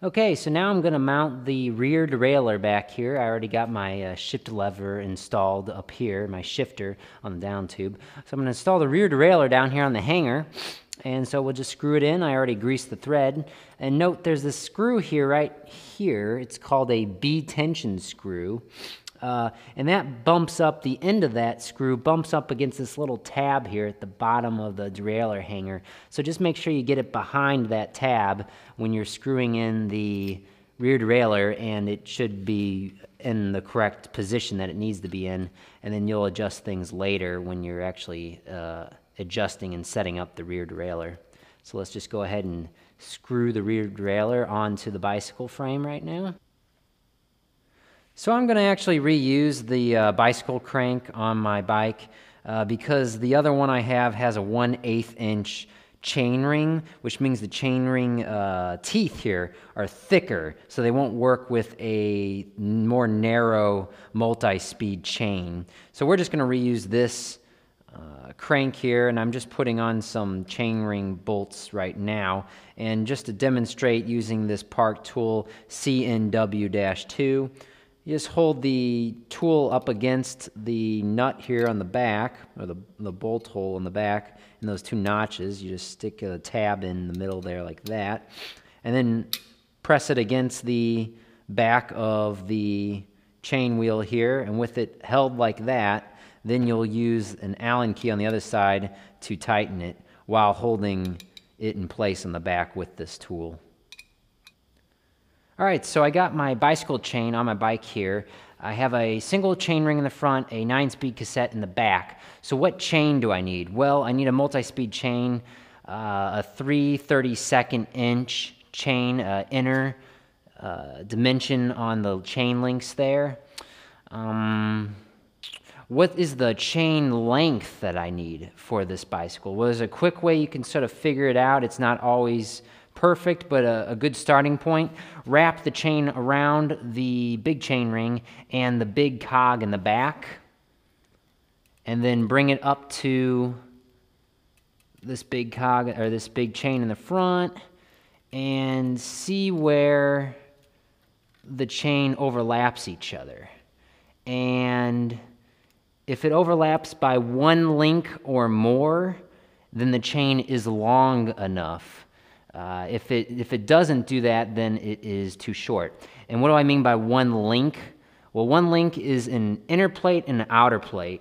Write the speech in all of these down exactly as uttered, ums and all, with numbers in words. Okay, so now I'm going to mount the rear derailleur back here. I already got my uh, shift lever installed up here, my shifter on the down tube. So I'm going to install the rear derailleur down here on the hanger. And so we'll just screw it in. I already greased the thread. And note there's this screw here right here. It's called a B-tension screw. Uh, and that bumps up, the end of that screw bumps up against this little tab here at the bottom of the derailleur hanger. So just make sure you get it behind that tab when you're screwing in the rear derailleur, and it should be in the correct position that it needs to be in, and then you'll adjust things later when you're actually uh, adjusting and setting up the rear derailleur. So let's just go ahead and screw the rear derailleur onto the bicycle frame right now. So I'm going to actually reuse the uh, bicycle crank on my bike uh, because the other one I have has a one eighth inch chain ring, which means the chain ring uh, teeth here are thicker, so they won't work with a more narrow multi-speed chain. So we're just going to reuse this Uh, crank here, and I'm just putting on some chain ring bolts right now. And just to demonstrate using this Park Tool C N W two, you just hold the tool up against the nut here on the back, or the, the bolt hole on the back, and those two notches. You just stick a tab in the middle there like that, and then press it against the back of the chain wheel here, and with it held like that, then you'll use an Allen key on the other side to tighten it while holding it in place on the back with this tool. All right, so I got my bicycle chain on my bike here. I have a single chain ring in the front, a nine speed cassette in the back. So what chain do I need? Well, I need a multi-speed chain, uh, a three thirty-second inch chain, uh, inner uh, dimension on the chain links there. Um, What is the chain length that I need for this bicycle? Well, there's a quick way you can sort of figure it out. It's not always perfect, but a, a good starting point. Wrap the chain around the big chain ring and the big cog in the back, and then bring it up to this big cog or this big chain in the front, and see where the chain overlaps each other. And if it overlaps by one link or more, then the chain is long enough. Uh, if it, if it doesn't do that, then it is too short. And what do I mean by one link? Well, one link is an inner plate and an outer plate,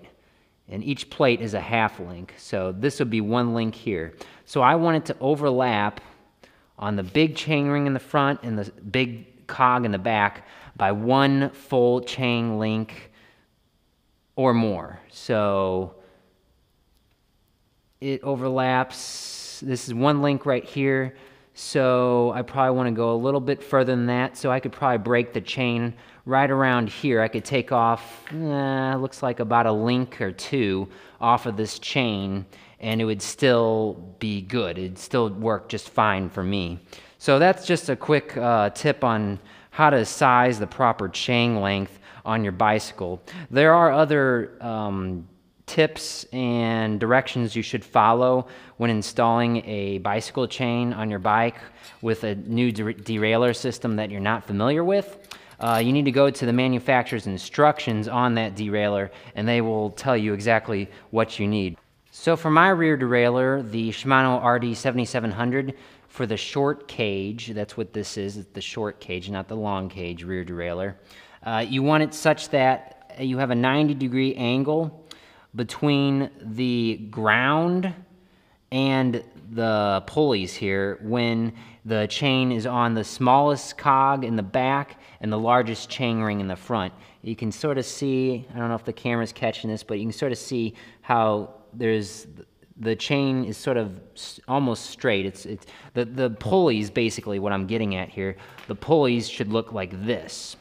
and each plate is a half link. So this would be one link here. So I want it to overlap on the big chain ring in the front and the big cog in the back by one full chain link or more. So it overlaps. This is one link right here, so I probably want to go a little bit further than that, so I could probably break the chain right around here. I could take off, eh, looks like about a link or two off of this chain, and it would still be good. It'd still work just fine for me. So that's just a quick uh, tip on how to size the proper chain length on your bicycle. There are other um, tips and directions you should follow when installing a bicycle chain on your bike with a new der derailleur system that you're not familiar with. Uh, you need to go to the manufacturer's instructions on that derailleur, and they will tell you exactly what you need. So for my rear derailleur, the Shimano R D seventy-seven hundred, for the short cage, that's what this is, it's the short cage, not the long cage rear derailleur. Uh, you want it such that you have a ninety degree angle between the ground and the pulleys here when the chain is on the smallest cog in the back and the largest chain ring in the front. You can sort of see, I don't know if the camera's catching this, but you can sort of see how there's the chain is sort of almost straight. It's, it's the, the pulleys, basically what I'm getting at here, the pulleys should look like this.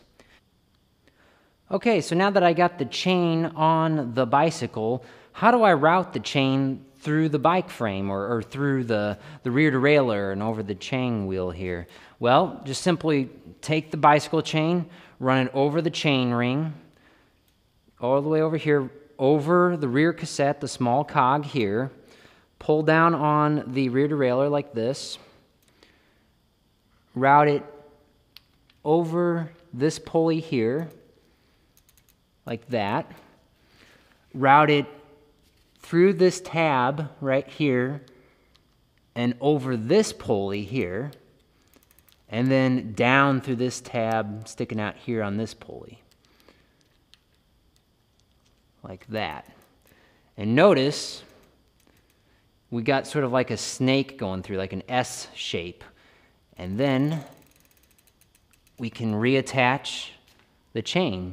Okay, so now that I got the chain on the bicycle, how do I route the chain through the bike frame or, or through the, the rear derailleur and over the chain wheel here? Well, just simply take the bicycle chain, run it over the chain ring, all the way over here, over the rear cassette, the small cog here, pull down on the rear derailleur like this, route it over this pulley here, like that, route it through this tab right here and over this pulley here, and then down through this tab sticking out here on this pulley, like that. And notice we got sort of like a snake going through, like an S shape. And then we can reattach the chain.